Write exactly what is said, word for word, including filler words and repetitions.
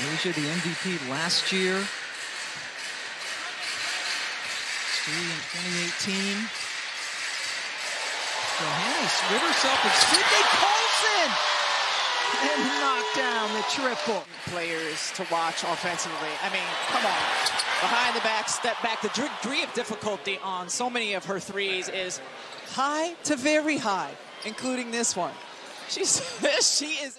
Asia, the M V P last year. Stewie in twenty eighteen. Johannes with herself with Sydney Colson! And knocked down the triple. Players to watch offensively. I mean, come on. Behind the back, step back. The degree of difficulty on so many of her threes is high to very high, including this one. She's, she is...